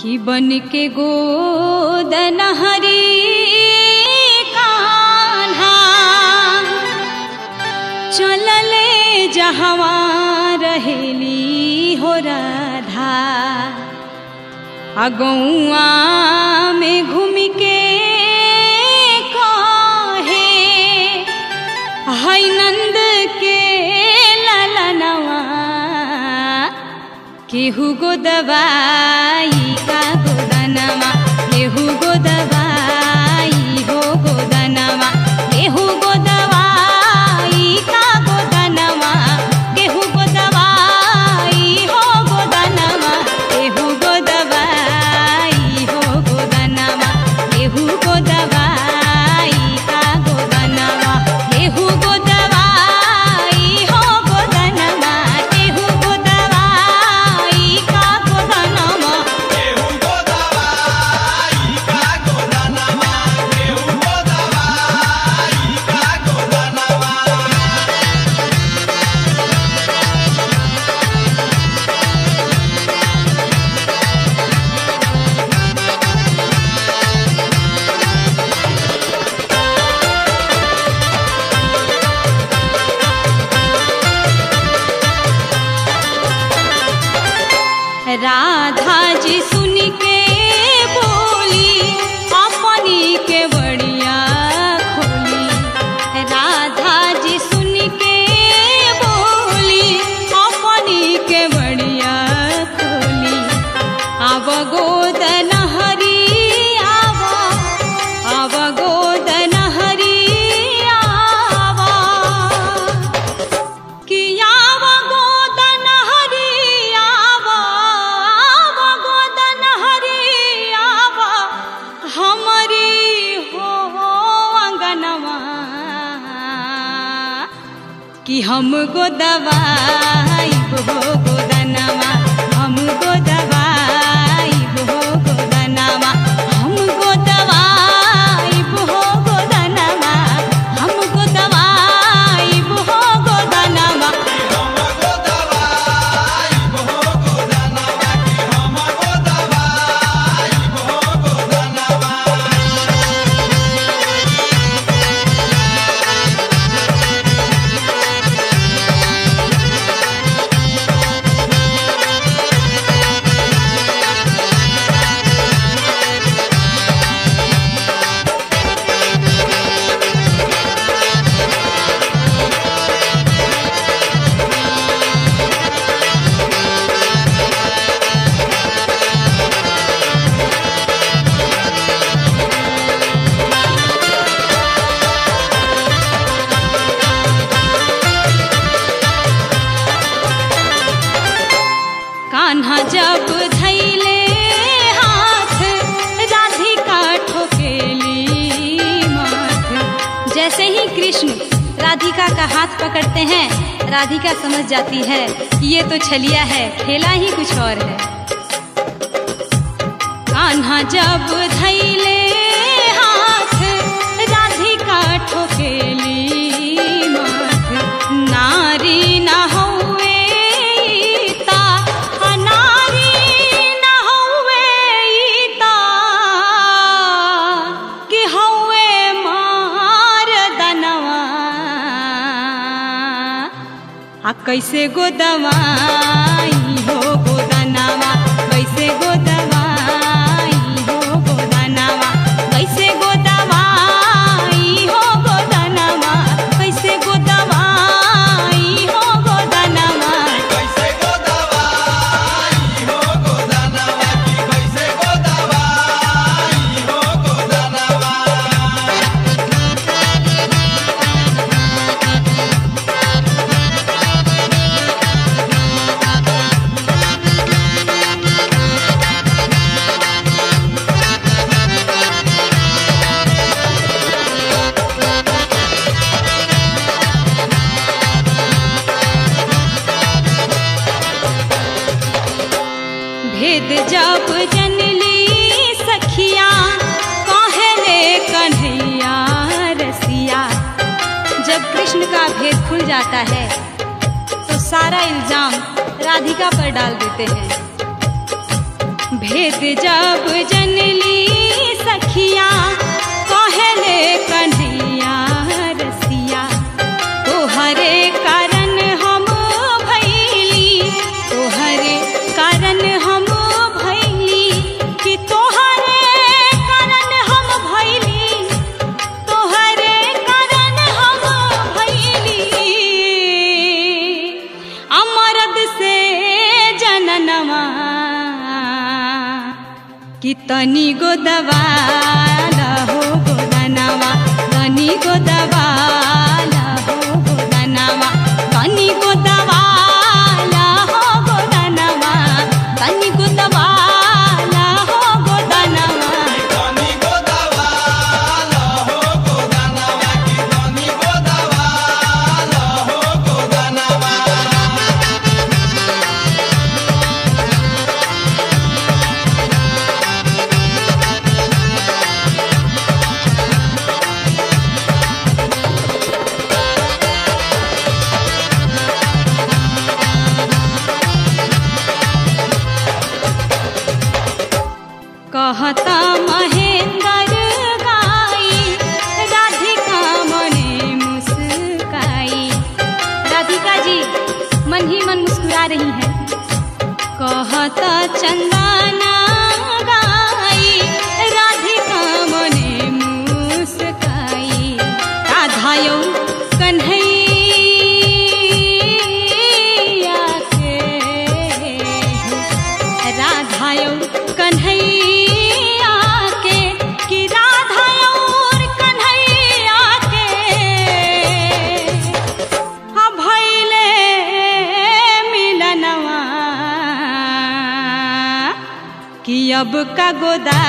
कि बन के गोदन हरी कान्हा चलले जहवा रहेली हो राधा। अगौआ में घूम के कहे है नंद के ललनवा केहू गोदवाई का हो गोदनवा केहू गोदवाई हो गोदनवा केहू गोदवाई का गोदनवा केहू गोदवाई हो गोदनवा केहू गोदवाई हो गोदनवा केहू गोदवाई का गोदनवा केहू गोदवाई हो गोदनवा केहू गोदवाई का गोदनवा केहू गोदवाई का गोदनवा केहू गोदवाई का गोदनवा। राधा जी सुन के बोली अपनी के बड़िया खोली। राधा जी सुन के बोली अपनी के बड़िया खोली। आव गोदन हरी आवा आव गोदन हरी आवा कि आव गोदन हरी आवा आव गोदन हरी आवा हमरी हो अंगनवा कि हम गोदवाई हो गोदनवा हम गोदवाई हो गोदनवा हम गोदवाई हो गोदनवा हम गोदवाई हो गोदनवा। कान्हा जब धैले हाथ राधिका ठोकेली माथ। जैसे ही कृष्ण राधिका का हाथ पकड़ते हैं राधिका समझ जाती है ये तो छलिया है, ठेला ही कुछ और है। कान्हा जब धैले हाथ राधिका ठोकेली माथ। नारी ना हो आ कैसे गोदवाई हो गोदनवा कैसे गोदवाई हो गोदनवा कैसे गोदवाई हो गोदनवा कैसे गोदवाई हो गोदनवा। कैसे गोदवाई हो गोदनवा कैसे गोदवाई हो गोदनवा। भेद जब जनली सखिया कहले कन्हैया रसिया। जब कृष्ण का भेद खुल जाता है तो सारा इल्जाम राधिका पर डाल देते हैं। भेद जब जनली सखिया कहले कन्हैया रसिया तोहरे कारण हम भैली, तोहरे कारण हम भैली कि तोहरे कारण हम भैली, तोहरे कारण हम भैली। अमरद से जननमा कि तनी गोदवा का हो गोदनवा, तनी गोदवा का हो गोदनवा, तनी गोदवा का हो गोदनवा, तनी गोदवा का हो गोदनवा, तनी गोदवा का हो गोदनवा, कि तनी गोदवा का हो गोदनवा। कहता महेंद्र गाई राधिका मने मुस्काई, राधिका जी मन ही मन मुस्कुरा रही है। कहता चंदना गाई राधिका मने मुस्काई, राधा यौ कन्हैया के, राधा यौ कन्हैया अब का गोदा।